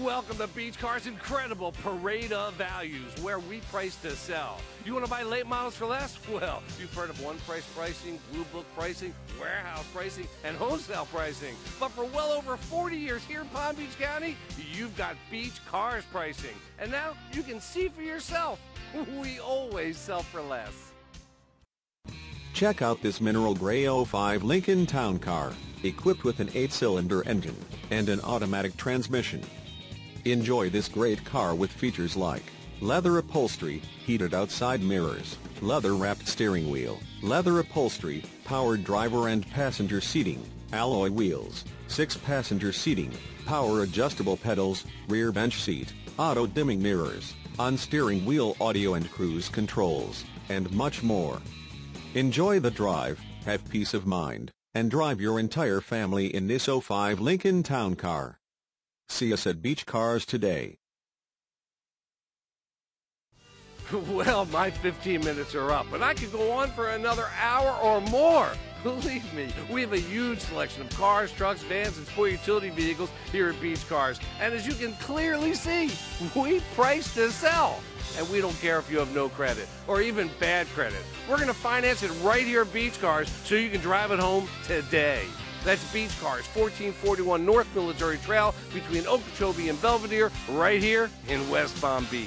Welcome to Beach Car's incredible parade of values, where we price to sell. You want to buy late models for less? Well, you've heard of one-price pricing, blue book pricing, warehouse pricing, and wholesale pricing. But for well over 40 years here in Palm Beach County, you've got Beach Car's pricing. And now you can see for yourself. We always sell for less. Check out this Mineral Gray 05 Lincoln Town Car, equipped with an 8-cylinder engine and an automatic transmission. Enjoy this great car with features like leather upholstery, heated outside mirrors, leather-wrapped steering wheel, leather upholstery, powered driver and passenger seating, alloy wheels, 6-passenger seating, power adjustable pedals, rear bench seat, auto-dimming mirrors, on-steering wheel audio and cruise controls, and much more. Enjoy the drive, have peace of mind, and drive your entire family in this 05 Lincoln Town Car. See us at Beach Cars today. Well, my 15 minutes are up, and I could go on for another hour or more. Believe me, we have a huge selection of cars, trucks, vans, and sport utility vehicles here at Beach Cars. And as you can clearly see, we price to sell. And we don't care if you have no credit or even bad credit. We're going to finance it right here at Beach Cars so you can drive it home today. That's Beach Cars, 1441 North Military Trail between Okeechobee and Belvedere, right here in West Palm Beach.